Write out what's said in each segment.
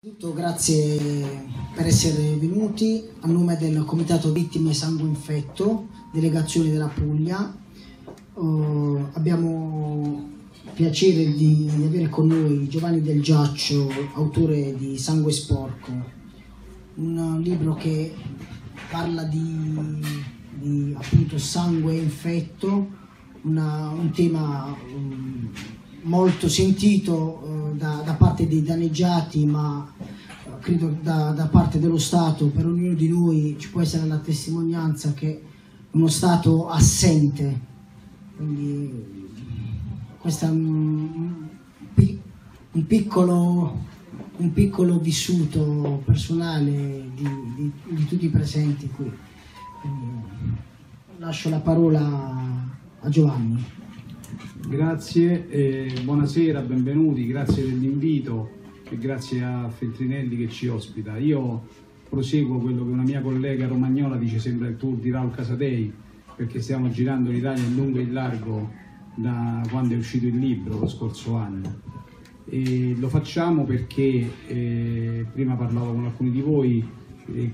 Grazie per essere venuti a nome del Comitato Vittime Sangue Infetto, delegazione della Puglia. Abbiamo il piacere di avere con noi Giovanni Del Giaccio, autore di Sangue Sporco, un libro che parla di appunto sangue infetto, un tema molto sentito da parte dei danneggiati, ma credo da parte dello Stato. Per ognuno di noi ci può essere la testimonianza che uno Stato assente, quindi questo è un piccolo vissuto personale di tutti i presenti qui. Quindi lascio la parola a Giovanni. Grazie, buonasera, benvenuti, grazie dell'invito e grazie a Feltrinelli che ci ospita. Io proseguo quello che una mia collega romagnola dice sembra il tour di Raul Casadei, perché stiamo girando l'Italia in lungo e in largo da quando è uscito il libro lo scorso anno. E lo facciamo perché, prima parlavo con alcuni di voi,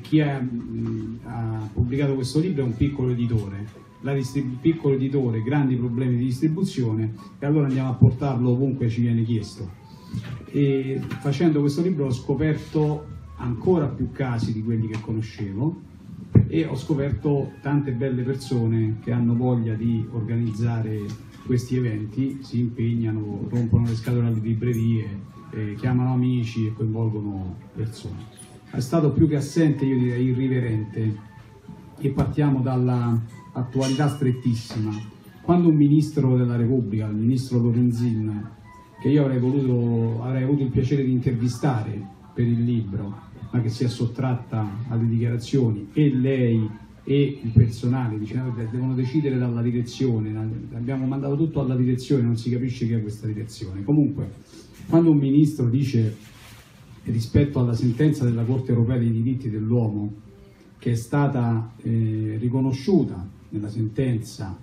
chi ha pubblicato questo libro è un piccolo editore. Piccolo editore, grandi problemi di distribuzione, e allora andiamo a portarlo ovunque ci viene chiesto. E facendo questo libro ho scoperto ancora più casi di quelli che conoscevo e ho scoperto tante belle persone che hanno voglia di organizzare questi eventi, si impegnano, rompono le scatole alle librerie, chiamano amici e coinvolgono persone. È stato più che assente, io direi irriverente, e partiamo dalla attualità strettissima. Quando un ministro della Repubblica, il ministro Lorenzin, che io avrei avuto il piacere di intervistare per il libro, ma che si è sottratta alle dichiarazioni, e lei e il personale devono decidere dalla direzione, abbiamo mandato tutto alla direzione, non si capisce chi è questa direzione. Comunque, quando un ministro dice rispetto alla sentenza della Corte europea dei diritti dell'uomo, che è stata riconosciuta nella sentenza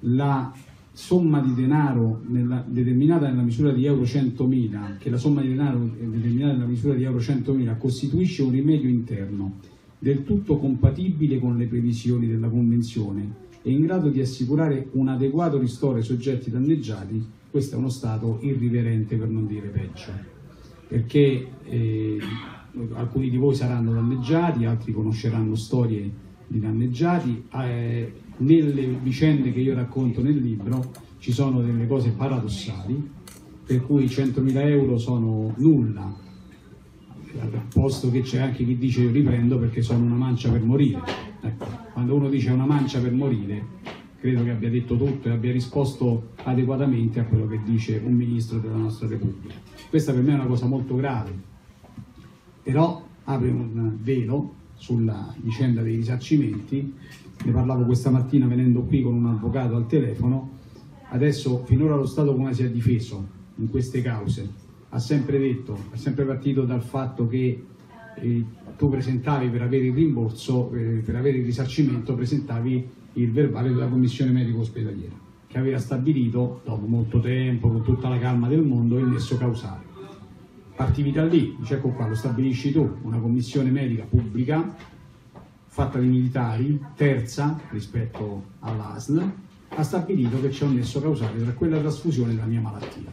la somma di denaro determinata nella misura di euro 100.000, che la somma di denaro determinata nella misura di euro 100.000 costituisce un rimedio interno del tutto compatibile con le previsioni della Convenzione e in grado di assicurare un adeguato ristoro ai soggetti danneggiati, questo è uno Stato irriverente, per non dire peggio, perché alcuni di voi saranno danneggiati, altri conosceranno storie di danneggiati. Nelle vicende che io racconto nel libro ci sono delle cose paradossali, per cui 100.000 euro sono nulla, posto che c'è anche chi dice io li prendo perché sono una mancia per morire. Ecco, quando uno dice una mancia per morire, credo che abbia detto tutto e abbia risposto adeguatamente a quello che dice un ministro della nostra Repubblica. Questa per me è una cosa molto grave, però apre un velo sulla vicenda dei risarcimenti. Ne parlavo questa mattina venendo qui con un avvocato al telefono. Adesso, finora lo Stato come si è difeso in queste cause? Ha sempre detto, è sempre partito dal fatto che tu presentavi per avere il rimborso, per avere il risarcimento, presentavi il verbale della commissione medico-ospedaliera, che aveva stabilito, dopo molto tempo, con tutta la calma del mondo, il nesso causale. Partivi da lì, dice, ecco qua, lo stabilisci tu, una commissione medica pubblica fatta di militari, terza rispetto all'ASL, ha stabilito che c'è un nesso causale tra quella trasfusione e la mia malattia.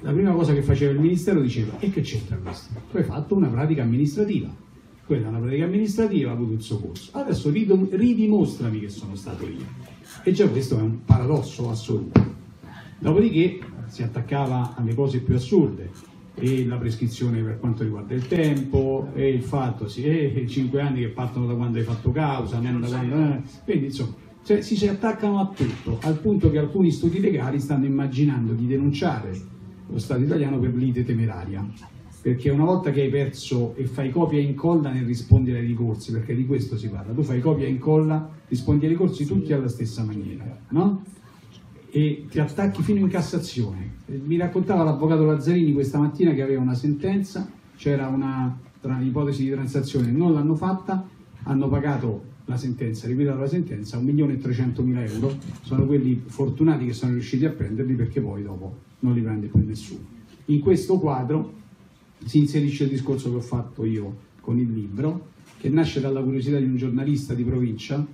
La prima cosa che faceva il Ministero diceva, e che c'entra questo? Tu hai fatto una pratica amministrativa, quella è una pratica amministrativa, ha avuto il suo corso, adesso ridimostrami che sono stato io. E già questo è un paradosso assoluto. Dopodiché si attaccava alle cose più assurde, e la prescrizione per quanto riguarda il tempo, e il fatto, sì, e 5 anni che partono da quando hai fatto causa, non da quando. Quindi insomma, cioè, si attaccano a tutto, al punto che alcuni studi legali stanno immaginando di denunciare lo Stato italiano per lite temeraria, perché una volta che hai perso e fai copia e incolla nel rispondere ai ricorsi, perché di questo si parla, tu fai copia e incolla, rispondi ai ricorsi tutti alla stessa maniera, no? E ti attacchi fino in Cassazione. Mi raccontava l'avvocato Lazzarini questa mattina che aveva una sentenza, c'era una ipotesi di transazione, non l'hanno fatta, hanno pagato la sentenza, liquidato la sentenza, 1.300.000 euro, sono quelli fortunati che sono riusciti a prenderli, perché poi dopo non li prende più nessuno. In questo quadro si inserisce il discorso che ho fatto io con il libro, che nasce dalla curiosità di un giornalista di provincia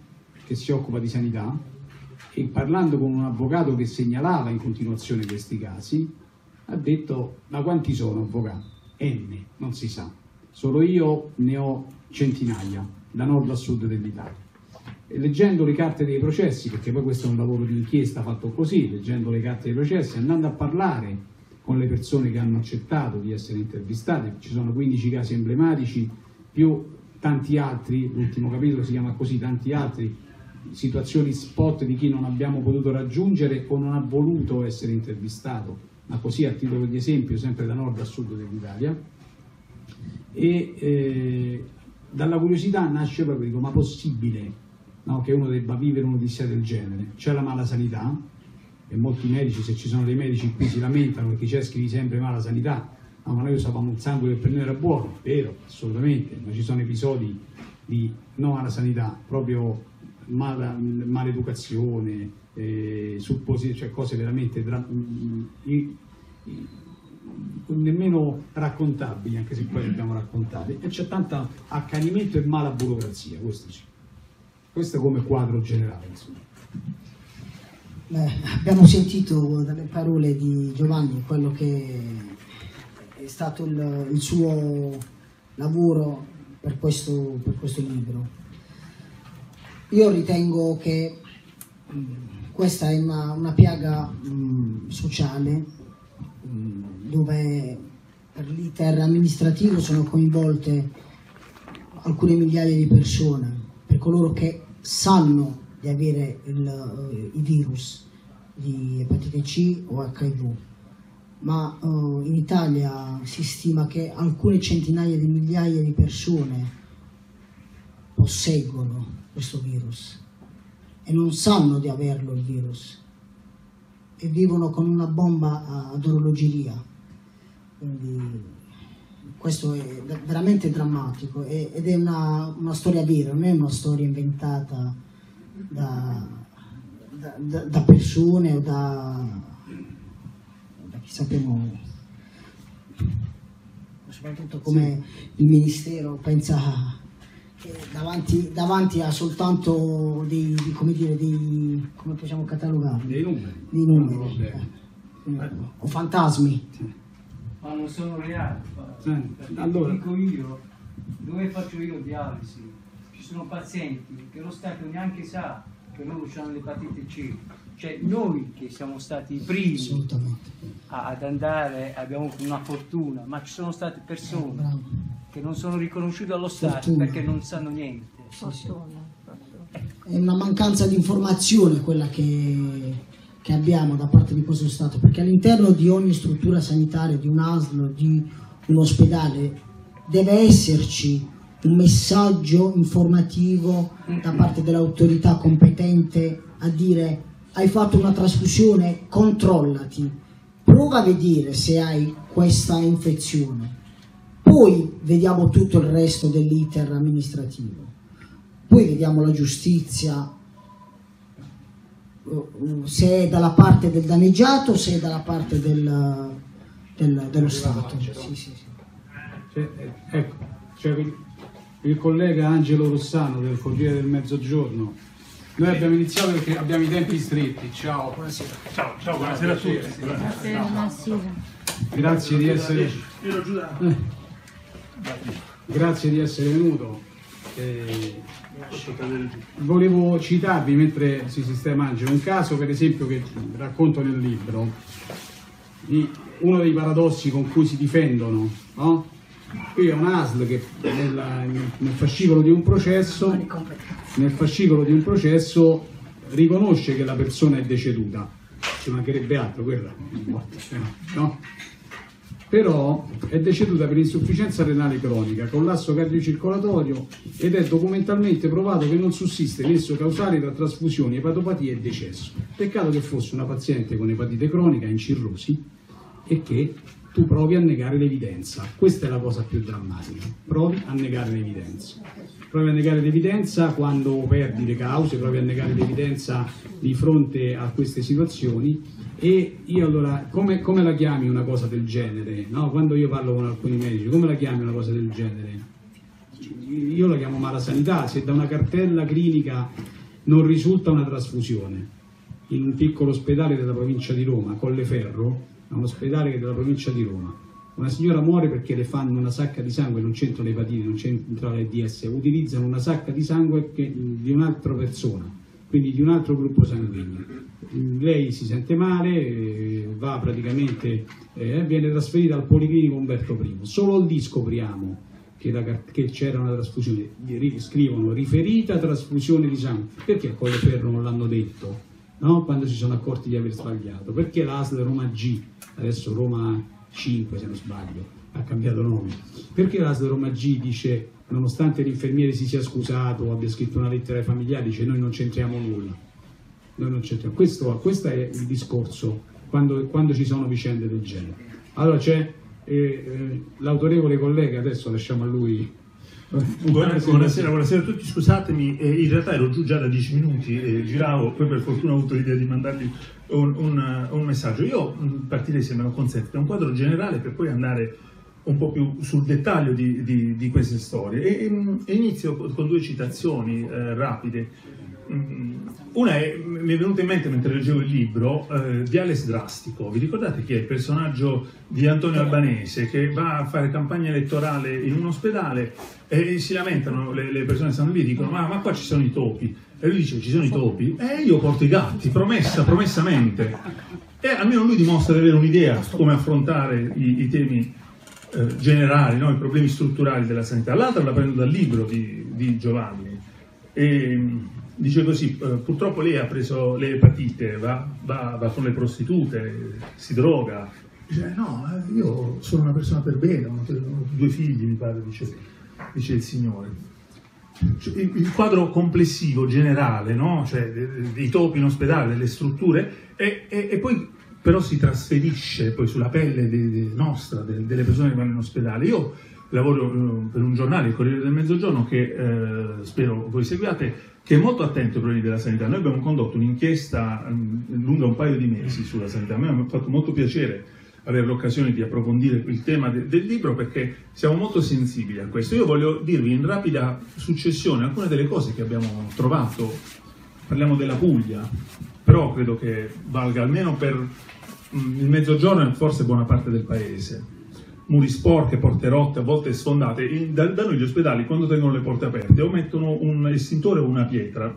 che si occupa di sanità e, parlando con un avvocato che segnalava in continuazione questi casi, ha detto: ma quanti sono avvocati? N, non si sa, solo io ne ho centinaia, da nord a sud dell'Italia. E leggendo le carte dei processi, perché poi questo è un lavoro di inchiesta fatto così, leggendo le carte dei processi, andando a parlare con le persone che hanno accettato di essere intervistate, ci sono 15 casi emblematici, più tanti altri, l'ultimo capitolo si chiama così, tanti altri, situazioni spot di chi non abbiamo potuto raggiungere o non ha voluto essere intervistato, ma così a titolo di esempio, sempre da nord a sud dell'Italia. E dalla curiosità nasce proprio, dico, ma possibile, no, che uno debba vivere un'odissea del genere? C'è la mala sanità, e molti medici, se ci sono dei medici qui, si lamentano perché c'è scrivi sempre mala sanità, no, ma noi usavamo un sangue che per noi era buono, vero, assolutamente, ma ci sono episodi di non mala sanità, proprio maleducazione, cioè cose veramente nemmeno raccontabili, anche se poi dobbiamo raccontare, e c'è tanto accanimento e mala burocrazia. Questo è come quadro generale, insomma. Abbiamo sentito dalle parole di Giovanni quello che è stato il suo lavoro per questo libro. Io ritengo che questa è una piaga sociale, dove per l'iter amministrativo sono coinvolte alcune migliaia di persone, per coloro che sanno di avere i virus di epatite C o HIV, ma in Italia si stima che alcune centinaia di migliaia di persone posseggono questo virus e non sanno di averlo il virus e vivono con una bomba ad orologeria. Quindi questo è veramente drammatico ed è una storia vera, non è una storia inventata da persone o da chi sappiamo, soprattutto come il Ministero pensa davanti a soltanto dei, come dire, dei, come possiamo catalogarli? Dei numeri. O fantasmi. Ma non sono reali. Allora, dico io, dove faccio io dialisi, ci sono pazienti che lo Stato neanche sa che loro hanno l'epatite C. Cioè noi che siamo stati i primi ad andare, abbiamo una fortuna, ma ci sono state persone che non sono riconosciute dallo Stato perché non sanno niente. È una mancanza di informazione quella che abbiamo da parte di questo Stato, perché all'interno di ogni struttura sanitaria, di un ASL, di un ospedale, deve esserci un messaggio informativo da parte dell'autorità competente a dire: hai fatto una trasfusione, controllati, prova a vedere se hai questa infezione. Poi vediamo tutto il resto dell'iter amministrativo, poi vediamo la giustizia, se è dalla parte del danneggiato o se è dalla parte dello Stato. Ecco, cioè il collega Angelo Rossano del Corriere del Mezzogiorno. Noi abbiamo iniziato perché abbiamo i tempi stretti. Ciao, buonasera. Ciao, buonasera a tutti. Buonasera. Grazie di essere. Grazie di essere venuto. Volevo citarvi, mentre si sistema Angelo, un caso per esempio che racconto nel libro, uno dei paradossi con cui si difendono, no? Qui è un ASL che nel fascicolo di un processo riconosce che la persona è deceduta, ci mancherebbe altro, quella morte, no? Però è deceduta per insufficienza renale cronica, collasso cardiocircolatorio, ed è documentalmente provato che non sussiste nesso causale tra trasfusioni, epatopatia e decesso. Peccato che fosse una paziente con epatite cronica in cirrosi e che tu provi a negare l'evidenza. Questa è la cosa più drammatica, provi a negare l'evidenza. Provi a negare l'evidenza quando perdi le cause, provi a negare l'evidenza di fronte a queste situazioni. E io allora, come la chiami una cosa del genere? No? Quando io parlo con alcuni medici, come la chiami una cosa del genere? Io la chiamo malasanità. Se da una cartella clinica non risulta una trasfusione in un piccolo ospedale della provincia di Roma, Colleferro, a un ospedale che è della provincia di Roma, una signora muore perché le fanno una sacca di sangue, non c'entrano l'epatite, non c'entra l'AIDS, utilizzano una sacca di sangue di un'altra persona, quindi di un altro gruppo sanguigno. Lei si sente male, va praticamente, viene trasferita al Policlinico Umberto I. Solo lì scopriamo che c'era una trasfusione, scrivono riferita trasfusione di sangue. Perché a Colleferro non l'hanno detto? No? Quando si sono accorti di aver sbagliato, perché l'ASL Roma G, adesso Roma 5 se non sbaglio, ha cambiato nome, perché l'ASL Roma G dice, nonostante l'infermiere si sia scusato, abbia scritto una lettera ai familiari, dice noi non c'entriamo nulla, noi non c'entriamo. Questo è il discorso quando ci sono vicende del genere. Allora c'è l'autorevole collega, adesso lasciamo a lui. Buonasera, buonasera a tutti, scusatemi, in realtà ero giù già da 10 minuti, giravo, poi per fortuna ho avuto l'idea di mandarvi un messaggio. Io partirei, se me lo consente, da un quadro generale per poi andare un po' più sul dettaglio di queste storie, e inizio con due citazioni rapide. Una mi è venuta in mente mentre leggevo il libro di Alex Drastico. Vi ricordate che è il personaggio di Antonio Albanese che va a fare campagna elettorale in un ospedale e si lamentano le persone che stanno lì e dicono ma qua ci sono i topi, e lui dice ci sono i topi? Io porto i gatti, promessamente. E almeno lui dimostra di avere un'idea su come affrontare i temi generali, no? I problemi strutturali della sanità. L'altra la prendo dal libro di Giovanni, dice così: purtroppo lei ha preso l'epatite, va con le prostitute, si droga. Dice no, io sono una persona per bene, ho due figli mi pare, dice il signore. Cioè, il quadro complessivo generale, no? Cioè, dei topi in ospedale, delle strutture, e poi però si trasferisce poi sulla pelle delle persone che vanno in ospedale. Io lavoro per un giornale, il Corriere del Mezzogiorno, che spero voi seguiate, che è molto attento ai problemi della sanità. Noi abbiamo condotto un'inchiesta lunga un paio di mesi sulla sanità. A me ha fatto molto piacere avere l'occasione di approfondire il tema del libro, perché siamo molto sensibili a questo. Io voglio dirvi in rapida successione alcune delle cose che abbiamo trovato. Parliamo della Puglia, però credo che valga almeno per il Mezzogiorno e forse buona parte del paese. Muri sporche, porte rotte, a volte sfondate. Da noi gli ospedali, quando tengono le porte aperte, o mettono un estintore o una pietra,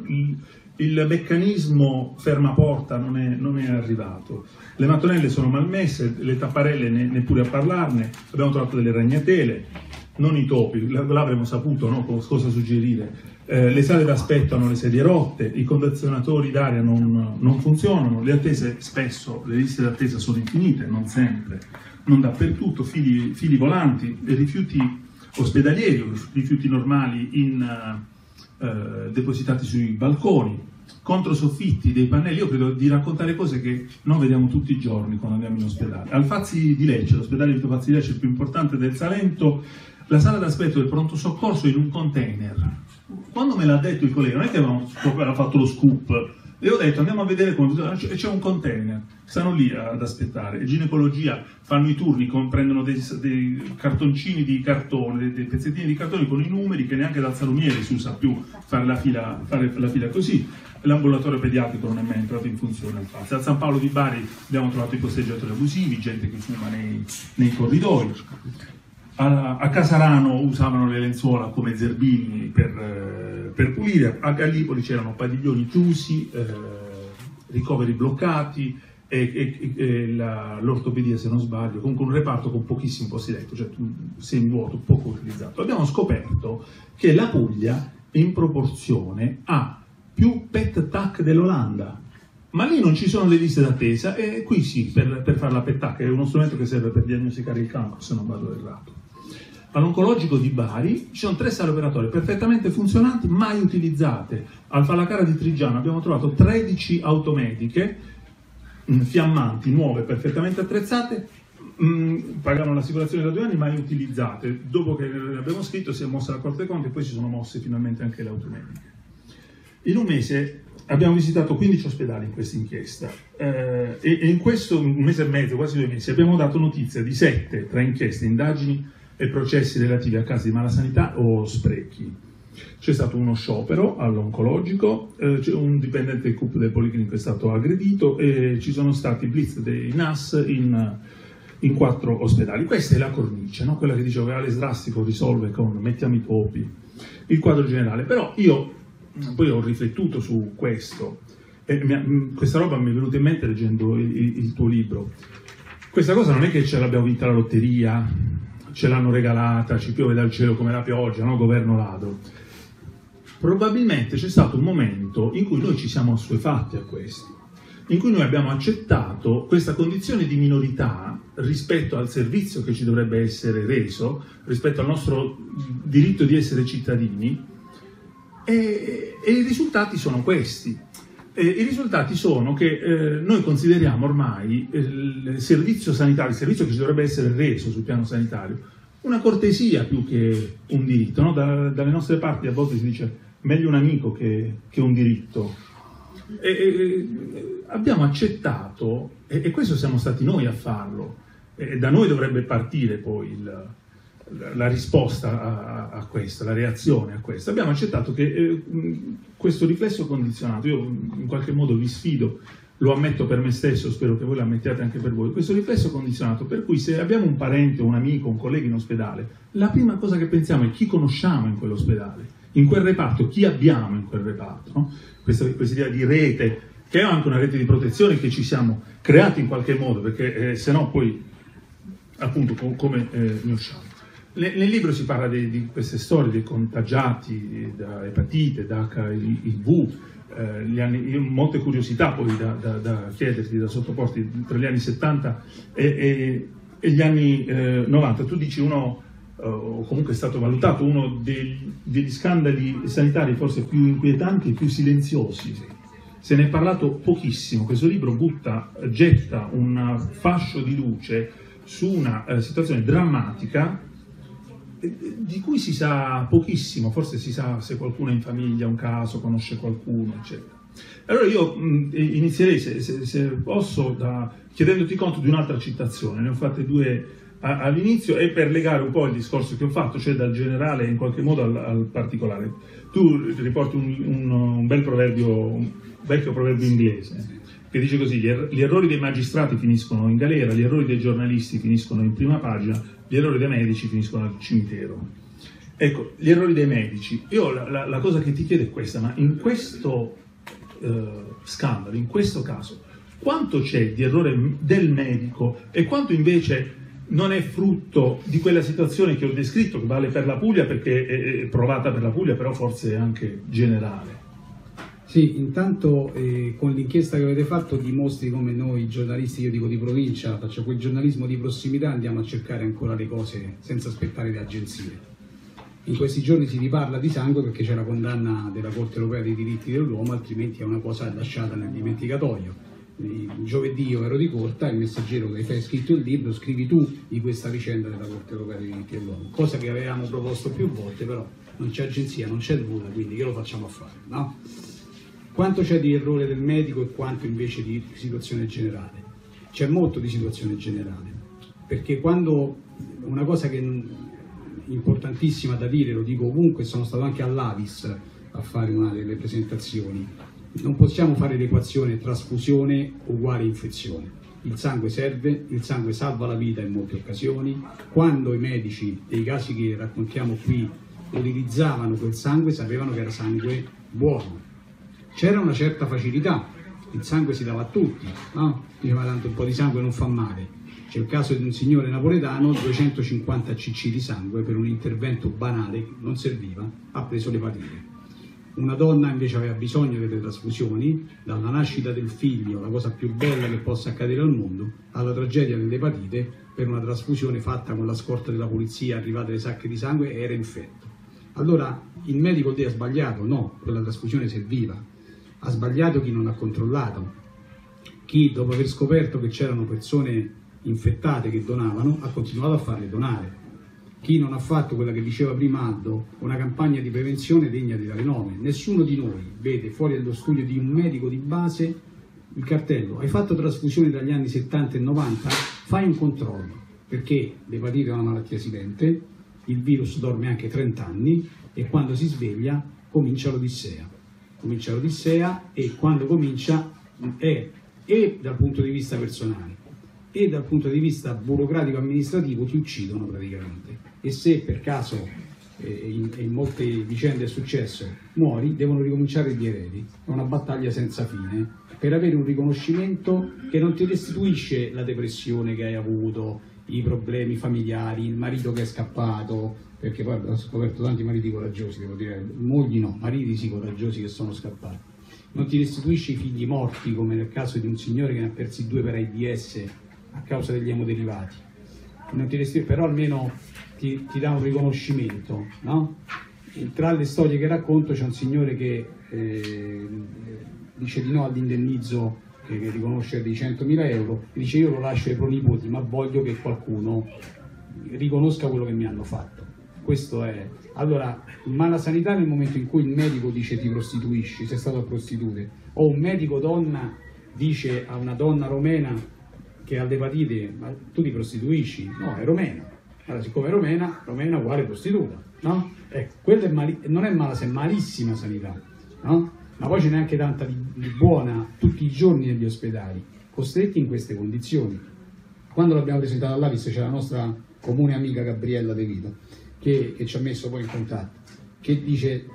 il meccanismo fermaporta non è arrivato, le mattonelle sono malmesse, le tapparelle neppure a parlarne. Abbiamo trovato delle ragnatele, non i topi, l'avremmo saputo, no? Cosa suggerire. Le sale d'aspetto hanno le sedie rotte, i condizionatori d'aria non funzionano, le attese spesso, le liste d'attesa sono infinite, non sempre, non dappertutto, fili volanti, rifiuti ospedalieri, rifiuti normali depositati sui balconi, controsoffitti dei pannelli. Io credo di raccontare cose che non vediamo tutti i giorni quando andiamo in ospedale. Al Fazzi di Lecce, l'ospedale Vito Fazzi di Lecce, il più importante del Salento, la sala d'aspetto del pronto soccorso in un container. Quando me l'ha detto il collega, non è che avevamo fatto lo scoop, e ho detto andiamo a vedere come funziona, e c'è un container, stanno lì ad aspettare. Ginecologia, fanno i turni, prendono dei cartoncini di cartone, dei pezzettini di cartone con i numeri, che neanche dal salumiere si usa più fare la fila così. L'ambulatorio pediatrico non è mai entrato in funzione. Al San Paolo di Bari abbiamo trovato i posteggiatori abusivi, gente che fuma nei corridoi. A Casarano usavano le lenzuola come zerbini per pulire. A Gallipoli c'erano padiglioni chiusi, ricoveri bloccati e l'ortopedia, se non sbaglio, comunque un reparto con pochissimi posti letto, cioè sei in vuoto, poco utilizzato. Abbiamo scoperto che la Puglia in proporzione ha più pet-tac dell'Olanda, ma lì non ci sono le liste d'attesa, e qui sì, per fare la pet-tac, è uno strumento che serve per diagnosticare il cancro, se non vado errato. All'oncologico di Bari ci sono 3 sale operatorie perfettamente funzionanti, mai utilizzate. Al Falacara di Trigiano abbiamo trovato 13 automediche fiammanti, nuove, perfettamente attrezzate, pagavano l'assicurazione da 2 anni mai utilizzate. Dopo che l'abbiamo scritto si è mossa la Corte dei Conti e poi si sono mosse finalmente anche le automediche. In un mese abbiamo visitato 15 ospedali in questa inchiesta e in questo un mese e mezzo, quasi 2 mesi, abbiamo dato notizia di 7 tra inchieste, indagini e processi relativi a casi di malasanità o sprechi. C'è stato uno sciopero all'oncologico, un dipendente del CUP del Policlinico è stato aggredito e ci sono stati blitz dei NAS in 4 ospedali. Questa è la cornice, no? Quella che dicevo che Alex Drastico risolve con mettiamo i topi, il quadro generale. Però io poi ho riflettuto su questo e questa roba mi è venuta in mente leggendo il tuo libro. Questa cosa non è che ce l'abbiamo vinta la lotteria, ce l'hanno regalata, ci piove dal cielo come la pioggia, no? Governo ladro. Probabilmente c'è stato un momento in cui noi ci siamo assuefatti a questo, in cui noi abbiamo accettato questa condizione di minorità rispetto al servizio che ci dovrebbe essere reso, rispetto al nostro diritto di essere cittadini, e i risultati sono questi. I risultati sono che noi consideriamo ormai il servizio sanitario, il servizio che ci dovrebbe essere reso sul piano sanitario, una cortesia più che un diritto, no? Dalle nostre parti a volte si dice meglio un amico che un diritto. E abbiamo accettato, e questo siamo stati noi a farlo, e da noi dovrebbe partire poi la risposta a questo, la reazione a questo. Abbiamo accettato che questo riflesso condizionato, io in qualche modo vi sfido, lo ammetto per me stesso, spero che voi lo ammettiate anche per voi, questo riflesso condizionato per cui se abbiamo un parente, un amico, un collega in ospedale, la prima cosa che pensiamo è chi conosciamo in quell'ospedale, in quel reparto, chi abbiamo in quel reparto, no? Questa idea di rete, che è anche una rete di protezione che ci siamo creati in qualche modo, perché se no poi appunto come ne usciamo. Nel libro si parla di queste storie dei contagiati da epatite, da HIV, molte curiosità poi da chiederti, da sottoporti tra gli anni 70 e gli anni 90. Tu dici uno, o comunque è stato valutato, uno degli scandali sanitari forse più inquietanti e più silenziosi. Se ne è parlato pochissimo. Questo libro getta un fascio di luce su una situazione drammatica di cui si sa pochissimo, forse si sa se qualcuno è in famiglia, un caso, conosce qualcuno, eccetera. Allora io inizierei, se posso, chiedendoti conto di un'altra citazione. Ne ho fatte 2 all'inizio e per legare un po' il discorso che ho fatto, cioè dal generale in qualche modo al particolare. Tu riporti un bel proverbio, un vecchio proverbio inglese, che dice così: gli errori dei magistrati finiscono in galera, gli errori dei giornalisti finiscono in prima pagina, gli errori dei medici finiscono al cimitero. Ecco, gli errori dei medici. Io la cosa che ti chiedo è questa, ma in questo scandalo, in questo caso, quanto c'è di errore del medico e quanto invece non è frutto di quella situazione che ho descritto, che vale per la Puglia, perché è provata per la Puglia, però forse è anche generale? Sì, intanto con l'inchiesta che avete fatto dimostri come noi giornalisti, io dico di provincia, facciamo quel giornalismo di prossimità, andiamo a cercare ancora le cose senza aspettare le agenzie. In questi giorni si riparla di sangue perché c'è la condanna della Corte europea dei diritti dell'uomo, altrimenti è una cosa lasciata nel dimenticatoio. Giovedì io ero di Corta, il Messaggero, che hai scritto il libro, scrivi tu di questa vicenda della Corte europea dei diritti dell'uomo, cosa che avevamo proposto più volte, però non c'è agenzia, non c'è il nulla, quindi che lo facciamo a fare, no? Quanto c'è di errore del medico e quanto invece di situazione generale? C'è molto di situazione generale, perché quando una cosa che è importantissima da dire, lo dico ovunque, sono stato anche all'Avis a fare una delle presentazioni, non possiamo fare l'equazione trasfusione uguale infezione. Il sangue serve, il sangue salva la vita in molte occasioni, quando i medici, dei casi che raccontiamo qui, utilizzavano quel sangue sapevano che era sangue buono. C'era una certa facilità, il sangue si dava a tutti, no? Diceva tanto un po' di sangue non fa male. C'è il caso di un signore napoletano, 250 cc di sangue per un intervento banale che non serviva, ha preso l'epatite. Una donna invece aveva bisogno delle trasfusioni, dalla nascita del figlio, la cosa più bella che possa accadere al mondo, alla tragedia dell'epatite per una trasfusione fatta con la scorta della polizia, arrivate le sacche di sangue e era infetto. Allora il medico ha sbagliato? No, quella trasfusione serviva. Ha sbagliato chi non ha controllato, chi dopo aver scoperto che c'erano persone infettate che donavano ha continuato a farle donare. Chi non ha fatto quella che diceva prima Aldo, una campagna di prevenzione degna di dare nome? Nessuno di noi vede fuori dallo studio di un medico di base il cartello: hai fatto trasfusioni dagli anni 70 e 90? Fai un controllo, perché l'epatite è una malattia silente, il virus dorme anche 30 anni e quando si sveglia comincia l'odissea. Comincia l'odissea, e quando comincia è, e dal punto di vista personale e dal punto di vista burocratico-amministrativo, ti uccidono praticamente. E se per caso, in molte vicende è successo, muori, devono ricominciare gli eredi. È una battaglia senza fine per avere un riconoscimento che non ti restituisce la depressione che hai avuto, i problemi familiari, il marito che è scappato, perché poi ho scoperto tanti mariti coraggiosi, devo dire, mogli no, mariti sì coraggiosi che sono scappati. Non ti restituisce i figli morti, come nel caso di un signore che ne ha persi 2 per AIDS a causa degli emoderivati. Non ti resti, però almeno ti dà un riconoscimento, no? Tra le storie che racconto c'è un signore che dice di no all'indennizzo che riconosce dei 100.000 euro, e dice: io lo lascio ai pronipoti, ma voglio che qualcuno riconosca quello che mi hanno fatto. Questo è. Allora, ma la sanità, nel momento in cui il medico dice ti prostituisci, sei stato a prostitute, o un medico donna dice a una donna romena che ha l'epatite: ma tu ti prostituisci? No, è romena. Allora, siccome è romena, romena uguale prostituta, no? Ecco, quella è non è mala, se è malissima sanità, no? Ma poi ce n'è anche tanta di buona tutti i giorni negli ospedali, costretti in queste condizioni. Quando l'abbiamo presentata all'Avis c'è la nostra comune amica Gabriella De Vito, che ci ha messo poi in contatto, che dice: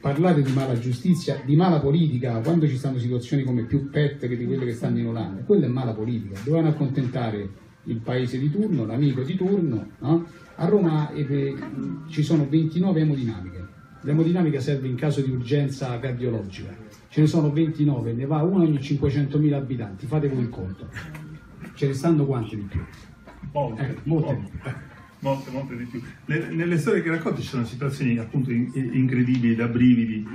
parlate di mala giustizia, di mala politica, quando ci stanno situazioni come più pette che di quelle che stanno in Olanda. Quella è mala politica, dovevano accontentare il paese di turno, l'amico di turno, no? A Roma ci sono 29 emodinamiche. L'emodinamica serve in caso di urgenza cardiologica, ce ne sono 29, ne va una ogni 500.000 abitanti, fate voi il conto, ce ne stanno quante di più? Molte di più. Molte di più. Nelle storie che racconti ci sono situazioni appunto incredibili, da brividi,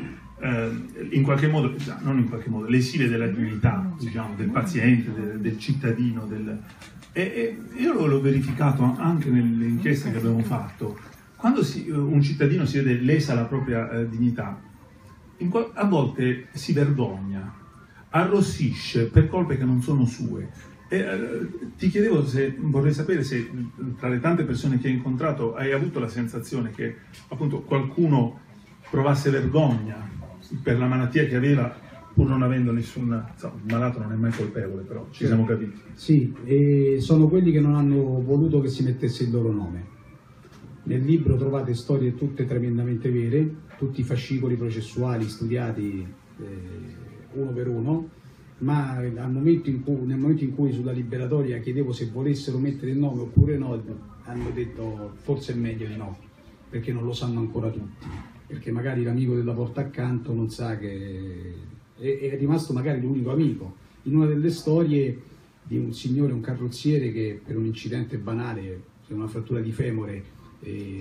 in qualche modo, non in qualche modo, lesive della dignità, diciamo, del paziente, del cittadino. E io l'ho verificato anche nell'inchiesta che abbiamo fatto. Quando un cittadino si vede lesa la propria dignità, a volte si vergogna, arrossisce per colpe che non sono sue. Ti chiedevo, vorrei sapere se tra le tante persone che hai incontrato hai avuto la sensazione che appunto qualcuno provasse vergogna per la malattia che aveva, pur non avendo nessuna... Insomma, il malato non è mai colpevole, però ci siamo capiti. Sì, e sono quelli che non hanno voluto che si mettesse il loro nome. Nel libro trovate storie tutte tremendamente vere, tutti i fascicoli processuali studiati uno per uno. Ma nel momento in cui sulla liberatoria chiedevo se volessero mettere il nome oppure no, hanno detto forse è meglio di no, perché non lo sanno ancora tutti, perché magari l'amico della porta accanto non sa che è rimasto magari l'unico amico. In una delle storie di un signore, un carrozziere, che per un incidente banale, una frattura di femore,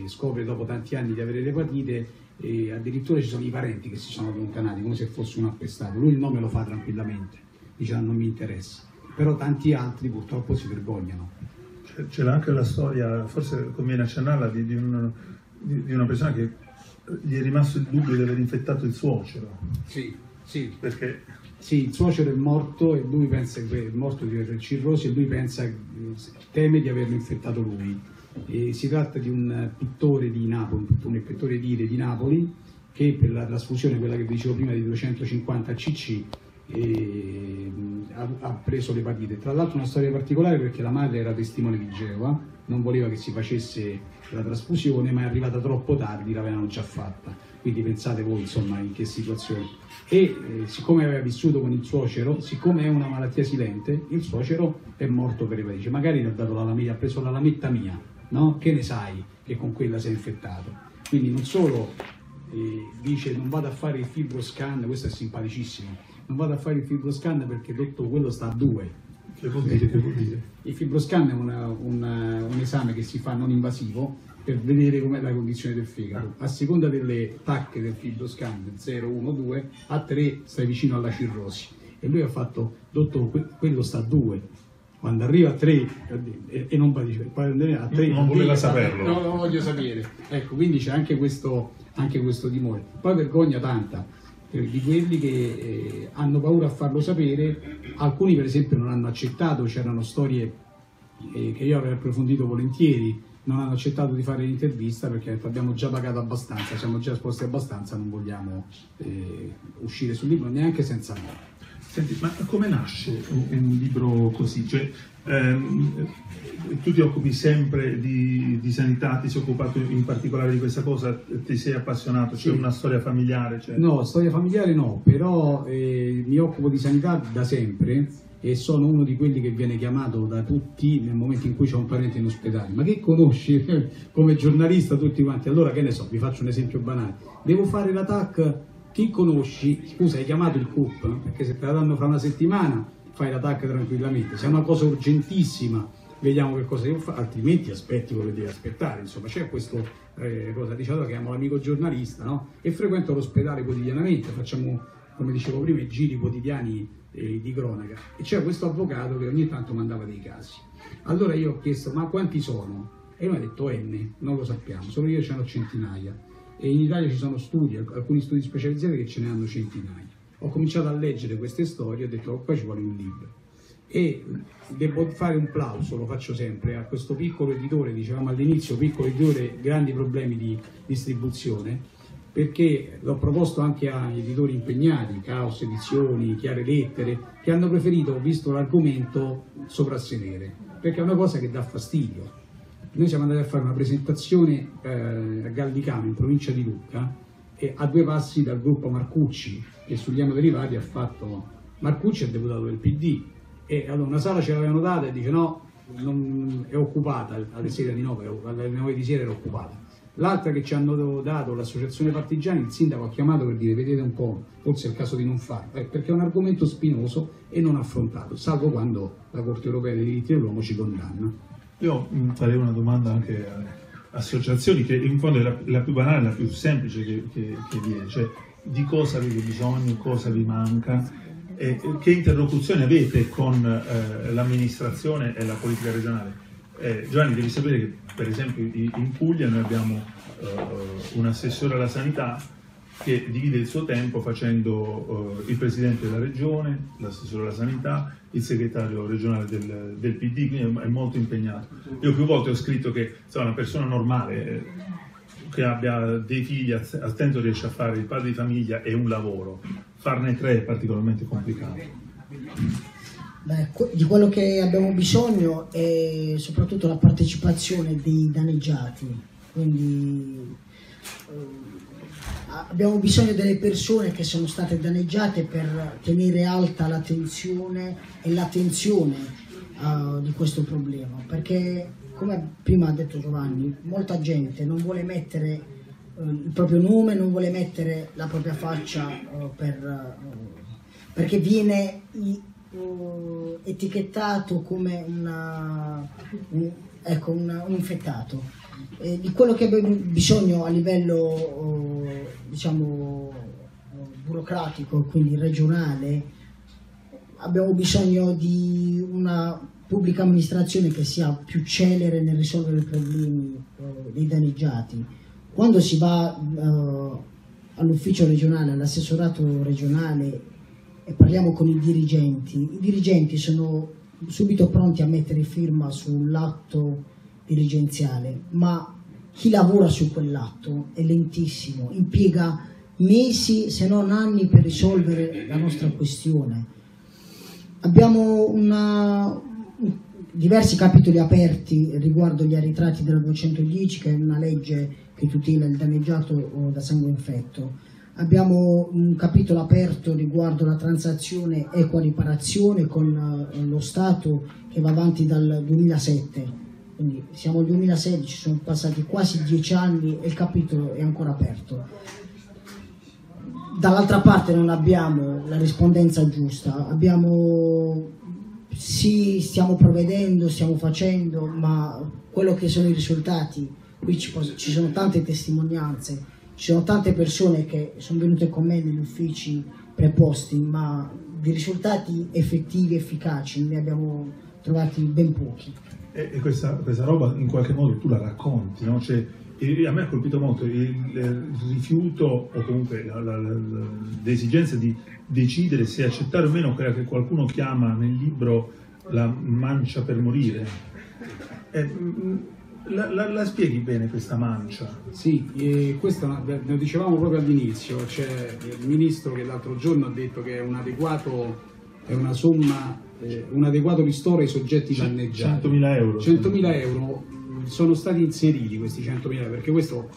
scopre dopo tanti anni di avere l'epatite, e addirittura ci sono i parenti che si sono allontanati come se fosse un appestato. Lui il nome lo fa tranquillamente, dice: non mi interessa. Però tanti altri purtroppo si vergognano. C'era anche la storia, forse conviene accennarla, di una persona che gli è rimasto il dubbio di aver infettato il suocero. Sì, sì. Perché? Sì, il suocero è morto, e lui pensa che è morto di cirrosi, e lui pensa, teme di averlo infettato lui. E si tratta di un pittore di Napoli, un pittore edile di Napoli, che per la trasfusione, quella che dicevo prima, di 250 cc ha preso l'epatite. Tra l'altro una storia particolare, perché la madre era testimone di Geova, non voleva che si facesse la trasfusione, ma è arrivata troppo tardi, l'avevano già fatta. Quindi pensate voi, insomma, in che situazione. E siccome aveva vissuto con il suocero, siccome è una malattia silente, il suocero è morto per epatite. Magari gli ha dato la lametta, ha preso la lametta mia. No? Che ne sai che con quella sei infettato? Quindi non solo dice: non vado a fare il FibroScan, questo è simpaticissimo, non vado a fare il FibroScan perché detto quello sta a 2. Il FibroScan è un esame che si fa non invasivo per vedere com'è la condizione del fegato. A seconda delle tacche del FibroScan, 0, 1, 2, a 3 stai vicino alla cirrosi. E lui ha fatto: dottor, quello sta a 2. quando arriva a 3 e non patisce, non voleva saperlo, no, non voglio sapere, ecco, quindi c'è anche questo timore, poi vergogna tanta di quelli che hanno paura a farlo sapere. Alcuni per esempio non hanno accettato, c'erano storie che io avrei approfondito volentieri, non hanno accettato di fare l'intervista perché abbiamo già pagato abbastanza, siamo già esposti abbastanza, non vogliamo uscire sul libro neanche senza noi. Senti, ma come nasce un libro così? Cioè, tu ti occupi sempre di sanità, ti sei occupato in particolare di questa cosa, ti sei appassionato, c'è una storia familiare? Cioè... No, storia familiare no, però mi occupo di sanità da sempre e sono uno di quelli che viene chiamato da tutti nel momento in cui c'è un parente in ospedale. Ma che conosci come giornalista tutti quanti? Allora che ne so, vi faccio un esempio banale. Devo fare la TAC... Chi conosci, scusa, hai chiamato il CUP, perché se te la danno fra una settimana fai l'attacco tranquillamente, se è una cosa urgentissima vediamo che cosa devo fare, altrimenti aspetti quello che devi aspettare, insomma c'è questo cosa, diciamo, che amo l'amico giornalista, no? E frequento l'ospedale quotidianamente, facciamo, come dicevo prima, i giri quotidiani di cronaca, e c'è questo avvocato che ogni tanto mandava dei casi. Allora io ho chiesto, ma quanti sono? E lui mi ha detto N, non lo sappiamo, solo io ce ne ho centinaia. E in Italia ci sono studi, alcuni studi specializzati che ce ne hanno centinaia. Ho cominciato a leggere queste storie e ho detto oh, qua ci vuole un libro. E devo fare un plauso, lo faccio sempre, a questo piccolo editore, dicevamo all'inizio, piccolo editore, grandi problemi di distribuzione, perché l'ho proposto anche agli editori impegnati, Caos, Edizioni, Chiare Lettere, che hanno preferito, visto l'argomento, soprassedere, perché è una cosa che dà fastidio. Noi siamo andati a fare una presentazione a Gallicano, in provincia di Lucca, e a due passi dal gruppo Marcucci, che sugli emoderivati ha fatto... Marcucci è il deputato del PD, e allora una sala ce l'avevano data e dice no, non è occupata, alle 9 di sera era occupata. L'altra che ci hanno dato l'associazione partigiani, il sindaco ha chiamato per dire vedete un po', forse è il caso di non farlo, perché è un argomento spinoso e non affrontato, salvo quando la Corte europea dei diritti dell'uomo ci condanna. Io farei una domanda anche alle associazioni, che in fondo è la più banale, la più semplice che viene, cioè di cosa avete bisogno, cosa vi manca, e che interlocuzione avete con l'amministrazione e la politica regionale. Giovanni, devi sapere che per esempio in Puglia noi abbiamo un assessore alla sanità che divide il suo tempo facendo il presidente della regione, l'assessore alla sanità, il segretario regionale del PD, quindi è molto impegnato. Io più volte ho scritto che insomma, una persona normale che abbia dei figli al tempo riesce a fare il padre di famiglia e un lavoro, farne 3 è particolarmente complicato. Beh, di quello che abbiamo bisogno è soprattutto la partecipazione dei danneggiati, quindi abbiamo bisogno delle persone che sono state danneggiate per tenere alta l'attenzione e di questo problema, perché come prima ha detto Giovanni, molta gente non vuole mettere il proprio nome, non vuole mettere la propria faccia perché viene etichettato come un infettato. Di quello che abbiamo bisogno a livello diciamo burocratico, quindi regionale, abbiamo bisogno di una pubblica amministrazione che sia più celere nel risolvere i problemi dei danneggiati. Quando si va all'ufficio regionale, all'assessorato regionale e parliamo con i dirigenti sono subito pronti a mettere firma sull'atto dirigenziale, ma chi lavora su quell'atto è lentissimo, impiega mesi se non anni per risolvere la nostra questione. Abbiamo diversi capitoli aperti riguardo gli arretrati della 210, che è una legge che tutela il danneggiato da sangue infetto. Abbiamo un capitolo aperto riguardo la transazione equa riparazione con lo Stato che va avanti dal 2007. Quindi siamo al 2016, sono passati quasi 10 anni e il capitolo è ancora aperto. Dall'altra parte non abbiamo la rispondenza giusta, sì, stiamo provvedendo, stiamo facendo, ma quello che sono i risultati, qui ci sono tante testimonianze, ci sono tante persone che sono venute con me negli uffici preposti, ma di risultati effettivi, efficaci, ne abbiamo trovati ben pochi. E questa roba in qualche modo tu la racconti, no? Cioè, a me ha colpito molto il rifiuto o comunque l'esigenza di decidere se accettare o meno quella che qualcuno chiama nel libro la mancia per morire. La spieghi bene questa mancia? Sì, questo ne dicevamo proprio all'inizio. C'è il ministro che l'altro giorno ha detto che è un adeguato, è una somma, un adeguato ristoro ai soggetti danneggiati. 100.000 euro. 100.000 euro sono stati inseriti, questi 100.000, perché questo,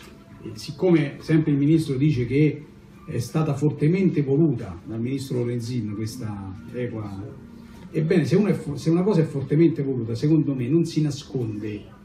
siccome sempre il ministro dice che è stata fortemente voluta dal ministro Lorenzin questa equa, ebbene se una cosa è fortemente voluta, secondo me non si nasconde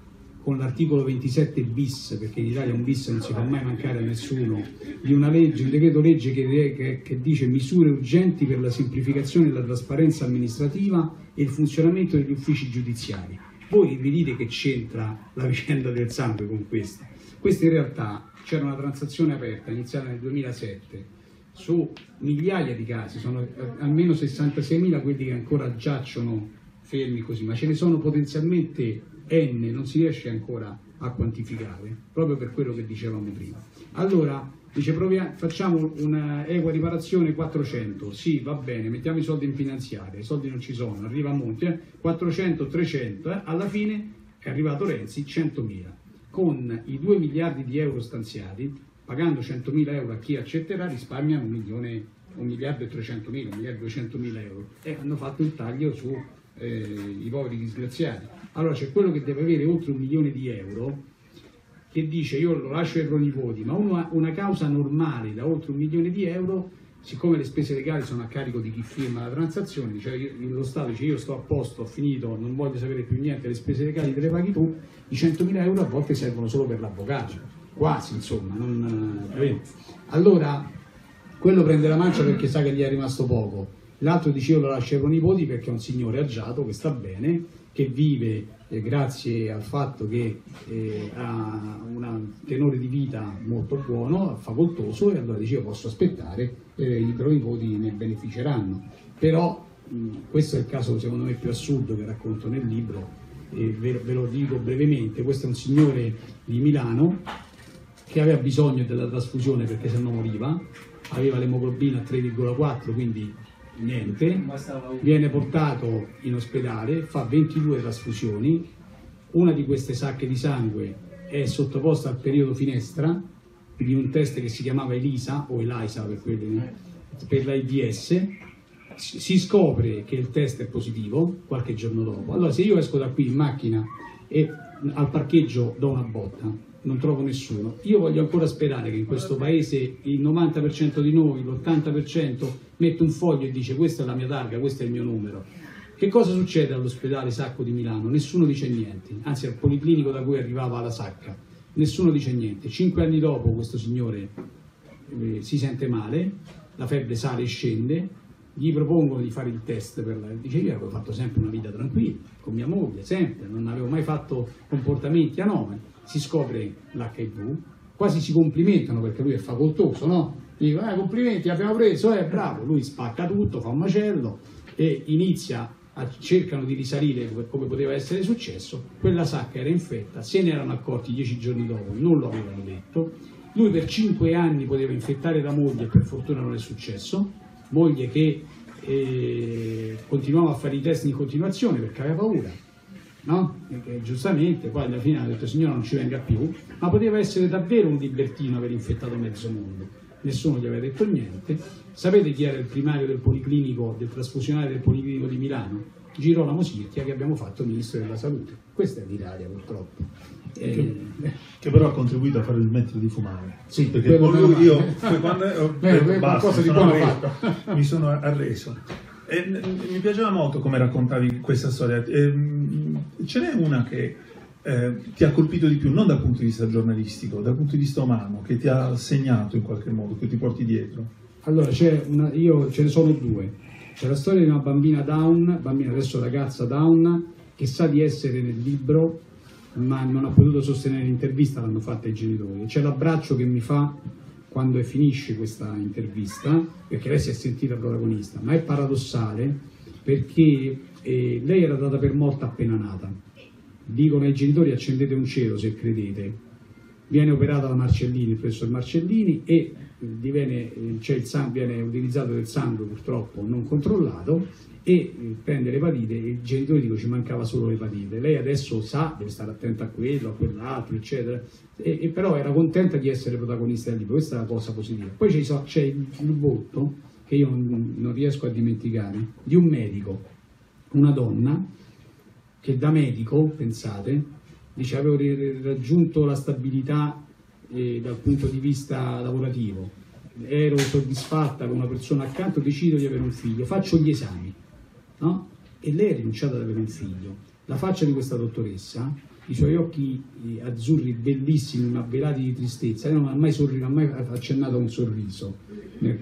con l'articolo 27 bis, perché in Italia un bis non si fa mai mancare a nessuno, di una legge, un decreto legge che dice misure urgenti per la semplificazione e la trasparenza amministrativa e il funzionamento degli uffici giudiziari. Voi vi dite che c'entra la vicenda del sangue con questa? Questa in realtà c'era una transazione aperta iniziata nel 2007 su migliaia di casi, sono almeno 66.000 quelli che ancora giacciono fermi così, ma ce ne sono potenzialmente N, non si riesce ancora a quantificare, proprio per quello che dicevamo prima. Allora, dice, facciamo una equa riparazione 400, sì, va bene, mettiamo i soldi in finanziaria, i soldi non ci sono, arriva a monte, 400, 300, alla fine è arrivato Renzi, 100.000, con i 2 miliardi di euro stanziati, pagando 100.000 euro a chi accetterà, risparmiano 1 miliardo e 300.000, 1 miliardo e 200.000 euro, e hanno fatto il taglio su i poveri disgraziati. Allora c'è quello che deve avere oltre 1 milione di euro che dice io lo lascio ai pronipoti, ma una causa normale da oltre 1 milione di euro, siccome le spese legali sono a carico di chi firma la transazione, cioè lo Stato dice io sto a posto, ho finito, non voglio sapere più niente, le spese legali te le paghi tu, i 100.000 euro a volte servono solo per l'avvocato, quasi, insomma, non... Allora quello prende la mancia perché sa che gli è rimasto poco. L'altro dice io lo lascio ai pronipoti perché è un signore agiato che sta bene, che vive grazie al fatto che ha un tenore di vita molto buono, facoltoso, e allora dice io posso aspettare, i pronipoti ne beneficeranno. Però questo è il caso secondo me più assurdo che racconto nel libro, ve lo dico brevemente. Questo è un signore di Milano che aveva bisogno della trasfusione perché se no moriva, aveva l'emoglobina a 3,4, quindi niente, viene portato in ospedale, fa 22 trasfusioni, una di queste sacche di sangue è sottoposta al periodo finestra di un test che si chiamava ELISA o ELISA per l'AIDS, si scopre che il test è positivo qualche giorno dopo. Allora se io esco da qui in macchina e al parcheggio do una botta, non trovo nessuno, io voglio ancora sperare che in questo paese il 90% di noi, l'80% mette un foglio e dice questa è la mia targa, questo è il mio numero. Che cosa succede all'ospedale Sacco di Milano? Nessuno dice niente, anzi al policlinico da cui arrivava la sacca, nessuno dice niente. 5 anni dopo questo signore si sente male, la febbre sale e scende, gli propongono di fare il test per la... Dice io avevo fatto sempre una vita tranquilla, con mia moglie, sempre, non avevo mai fatto comportamenti anomali. Si scopre l'HIV, quasi si complimentano perché lui è facoltoso, no? Dico, complimenti, abbiamo preso, bravo, lui spacca tutto, fa un macello e inizia, cercano di risalire come poteva essere successo, quella sacca era infetta, se ne erano accorti 10 giorni dopo, non lo avevano detto, lui per 5 anni poteva infettare la moglie, per fortuna non è successo, moglie che continuava a fare i test in continuazione perché aveva paura. No? Perché giustamente poi alla fine ha detto signora non ci venga più, ma poteva essere davvero un libertino aver infettato mezzo mondo, nessuno gli aveva detto niente. Sapete chi era il primario del policlinico, del trasfusionario del policlinico di Milano? Girolamo Sicchia, che abbiamo fatto ministro della salute. Questa è l'Italia purtroppo, che però ha contribuito a fare smettere di fumare, sì, perché con lui io mi sono arreso. Mi piaceva molto come raccontavi questa storia. Ce n'è una che ti ha colpito di più, non dal punto di vista giornalistico, dal punto di vista umano, che ti ha segnato in qualche modo, che ti porti dietro? Allora, io ce ne sono due. C'è la storia di una bambina Down, adesso ragazza Down, che sa di essere nel libro, ma non ha potuto sostenere l'intervista, l'hanno fatta i genitori. C'è l'abbraccio che mi fa quando finisce questa intervista, perché lei si è sentita protagonista, ma è paradossale perché e lei era data per morta appena nata. Dicono ai genitori: accendete un cielo se credete. Viene operata da Marcellini, il professor Marcellini, e diviene, cioè il sangue, viene utilizzato del sangue purtroppo non controllato, e prende l'epatite, e i genitori dicono: ci mancava solo l'epatite. Lei adesso sa, deve stare attenta a quello, a quell'altro, eccetera, e però era contenta di essere protagonista del libro. Questa è la cosa positiva. Poi c'è il botto, che io non riesco a dimenticare, di un medico, una donna, che da medico, pensate, dice: avevo raggiunto la stabilità dal punto di vista lavorativo, ero soddisfatta con una persona accanto, decido di avere un figlio, faccio gli esami, no? E lei è rinunciata ad avere un figlio. La faccia di questa dottoressa, i suoi occhi azzurri bellissimi ma velati di tristezza, lei non ha mai sorriso, non ha mai accennato un sorriso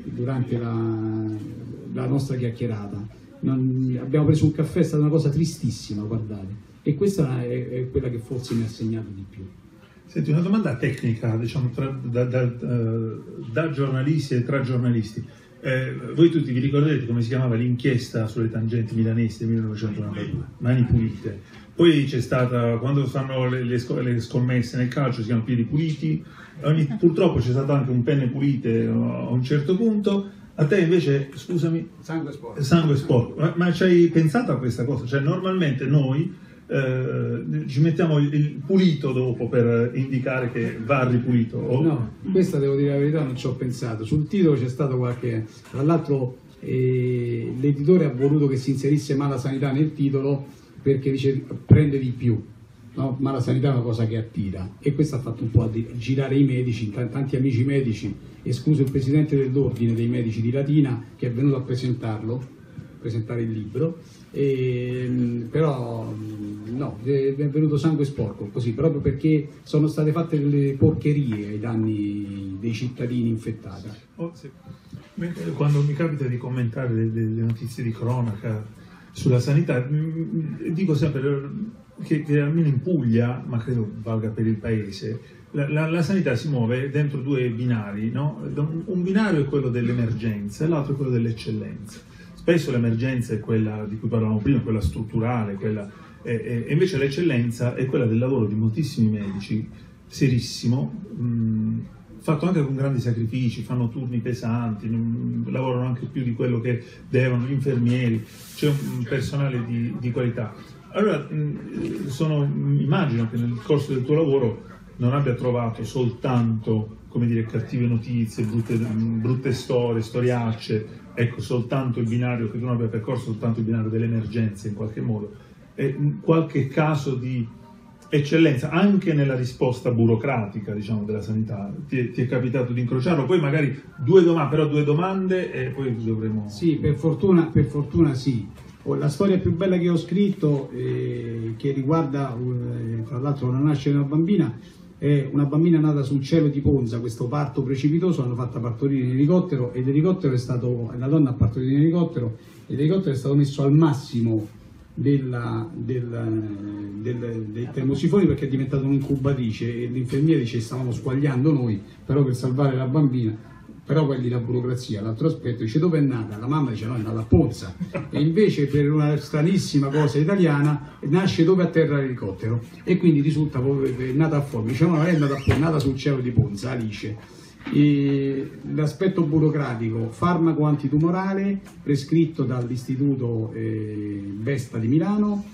durante la nostra chiacchierata. Abbiamo preso un caffè, è stata una cosa tristissima, guardate. E questa è quella che forse mi ha segnato di più. Senti, una domanda tecnica, diciamo, da giornalisti e tra giornalisti. Voi tutti vi ricordate come si chiamava l'inchiesta sulle tangenti milanesi del 1992? Mani pulite. Poi c'è stata, quando fanno le scommesse nel calcio, si chiamano piedi puliti. Purtroppo c'è stato anche un penne pulite a un certo punto. A te invece, scusami, sangue sporco. Sangue sporco. Ma ci hai pensato a questa cosa? Cioè, normalmente noi ci mettiamo il pulito dopo per indicare che va ripulito. Oh. No, questa devo dire la verità, non ci ho pensato. Sul titolo c'è stato qualche... Tra l'altro l'editore ha voluto che si inserisse mala sanità nel titolo, perché dice: prende di più, no? Mala sanità è una cosa che attira, e questo ha fatto un po' a girare i medici, tanti amici medici, escluso il presidente dell'ordine dei medici di Latina, che è venuto a presentare il libro. Però no, è venuto sangue sporco così, proprio perché sono state fatte delle porcherie ai danni dei cittadini infettati. Oh, sì. Quando mi capita di commentare le notizie di cronaca sulla sanità, dico sempre che almeno in Puglia, ma credo valga per il paese, la sanità si muove dentro due binari, no? Un binario è quello dell'emergenza e l'altro è quello dell'eccellenza. Spesso l'emergenza è quella di cui parlavamo prima, quella strutturale, e invece l'eccellenza è quella del lavoro di moltissimi medici, serissimo, fatto anche con grandi sacrifici, fanno turni pesanti, lavorano anche più di quello che devono, gli infermieri, c'è un personale di qualità. Allora, immagino che nel corso del tuo lavoro non abbia trovato soltanto, come dire, cattive notizie, brutte storie, storiacce, ecco, soltanto il binario, che tu non abbia percorso soltanto il binario delle emergenze in qualche modo, e qualche caso di eccellenza anche nella risposta burocratica, diciamo, della sanità. Ti è capitato di incrociarlo? Poi magari due domande e poi dovremo... Sì, per fortuna sì. La storia più bella che ho scritto, che riguarda tra l'altro la nascita di una bambina, è una bambina nata sul cielo di Ponza, questo parto precipitoso, l'hanno fatta partorire in elicottero, ed l'elicottero è stato, la donna ha partorito in elicottero, ed l'elicottero è stato messo al massimo dei termosifoni, perché è diventata un'incubatrice, e l'infermiera dice: stavamo squagliando noi, però per salvare la bambina. Però quelli, la burocrazia, l'altro aspetto, dice: dove è nata? La mamma dice: no, è nata a Ponza. E invece, per una stranissima cosa italiana, nasce dove atterra l'elicottero, e quindi risulta nata a Forno. Diciamo: no, è nata sul cielo di Ponza, Alice. L'aspetto burocratico: farmaco antitumorale prescritto dall'istituto Vesta di Milano,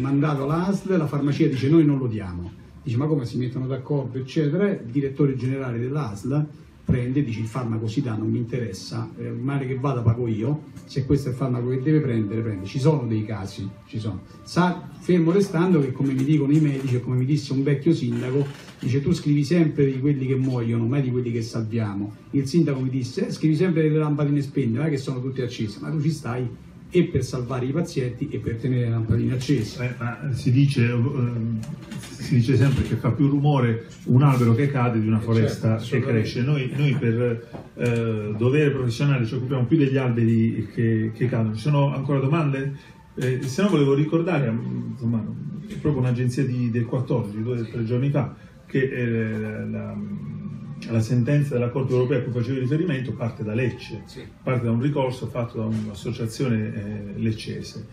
mandato alla ASL, la farmacia dice: noi non lo diamo. Dice: ma come si mettono d'accordo, eccetera. Il direttore generale dell'ASL prende, dice: il farmaco si dà, non mi interessa, male che vada pago io, se questo è il farmaco che deve prendere, prende. Ci sono dei casi, ci sono. Fermo restando che, come mi dicono i medici e come mi disse un vecchio sindaco, dice: tu scrivi sempre di quelli che muoiono, mai di quelli che salviamo. Il sindaco mi disse: scrivi sempre delle lampadine spente, ma che sono tutte accese, ma tu ci stai e per salvare i pazienti e per tenere le lampadine accese. Ma si dice sempre che fa più rumore un albero che cade di una foresta, certo, che cresce. Noi per dovere professionale ci occupiamo più degli alberi che cadono. Ci sono ancora domande? Se no volevo ricordare, insomma, proprio un'agenzia del 14, 2-3 giorni fa, che la sentenza della Corte europea a cui facevi riferimento parte da Lecce, sì, parte da un ricorso fatto da un'associazione leccese.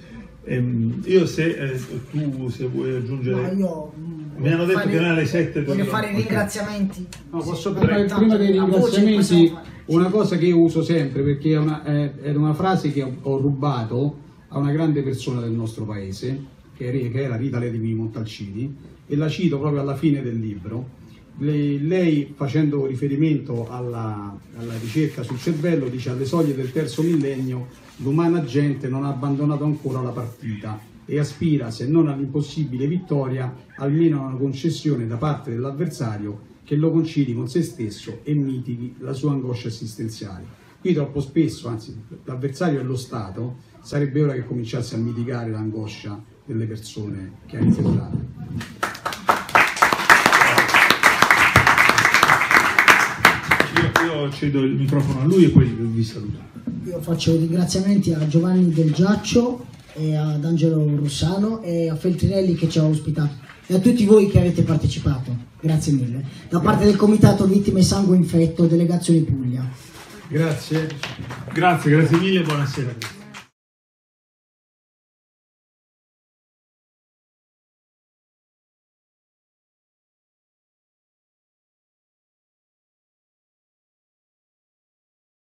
Io se vuoi aggiungere. Ma io mi hanno detto che non alle 7 voglio fare i ringraziamenti. No, posso parlare prima dei ringraziamenti. Una cosa che io uso sempre, perché era una frase che ho rubato a una grande persona del nostro paese, che era Rita Levi di Montalcini, e la cito proprio alla fine del libro. Lei, facendo riferimento alla ricerca sul cervello, dice: alle soglie del terzo millennio l'umana gente non ha abbandonato ancora la partita e aspira, se non all'impossibile vittoria, almeno a una concessione da parte dell'avversario che lo concili con se stesso e mitighi la sua angoscia esistenziale. Qui troppo spesso, anzi, l'avversario è lo Stato, sarebbe ora che cominciasse a mitigare l'angoscia delle persone che ha infettato. Io cedo il microfono a lui e poi vi saluto. Io faccio ringraziamenti a Giovanni Del Giaccio e ad Angelo Rossano e a Feltrinelli che ci ha ospitato e a tutti voi che avete partecipato. Grazie mille. Da parte del Comitato Vittime Sangue Infetto, Delegazione Puglia. Grazie. Grazie mille, buonasera.